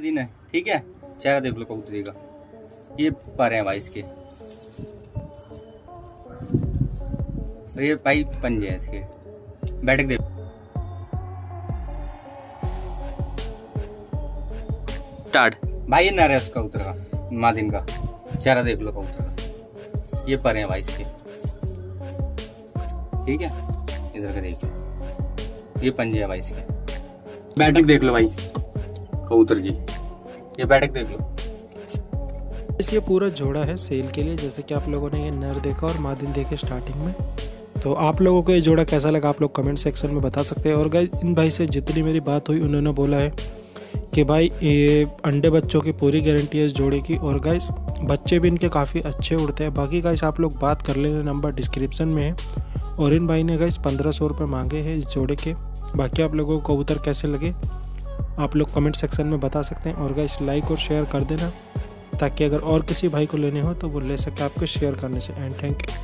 दिन है, ठीक है। चेहरा देख लो कबूतरी का, ये पर है भाई इसके, और ये भाई पंजे हैं इसके। बैठक देख, स्टार्ट भाई, ये नर है उसका कबूतर का, मादिन का। चेहरा देख लो कबूतर का, ये पर है भाई इसके, ठीक है। इधर का देख लो, ये पंजे है भाई इसके। बैठक देख लो भाई कबूतर की, ये बैठक देख लो। ये पूरा जोड़ा है सेल के लिए, जैसे कि आप लोगों ने ये नर देखा और मादिन देखे स्टार्टिंग में। तो आप लोगों को ये जोड़ा कैसा लगा आप लोग कमेंट सेक्शन में बता सकते हैं। और गाइस इन भाई से जितनी मेरी बात हुई उन्होंने बोला है कि भाई ये अंडे बच्चों की पूरी गारंटी है इस जोड़े की। और गाइस बच्चे भी इनके काफ़ी अच्छे उड़ते हैं। बाकी गाइस आप लोग बात कर लेना, नंबर डिस्क्रिप्शन में है। और इन भाई ने गाइस 1500 रुपये मांगे हैं इस जोड़े के। बाकी आप लोगों को कबूतर कैसे लगे आप लोग कमेंट सेक्शन में बता सकते हैं। और गाइस लाइक और शेयर कर देना, ताकि अगर और किसी भाई को लेने हो तो वो ले सके आपको शेयर करने से। And thank you.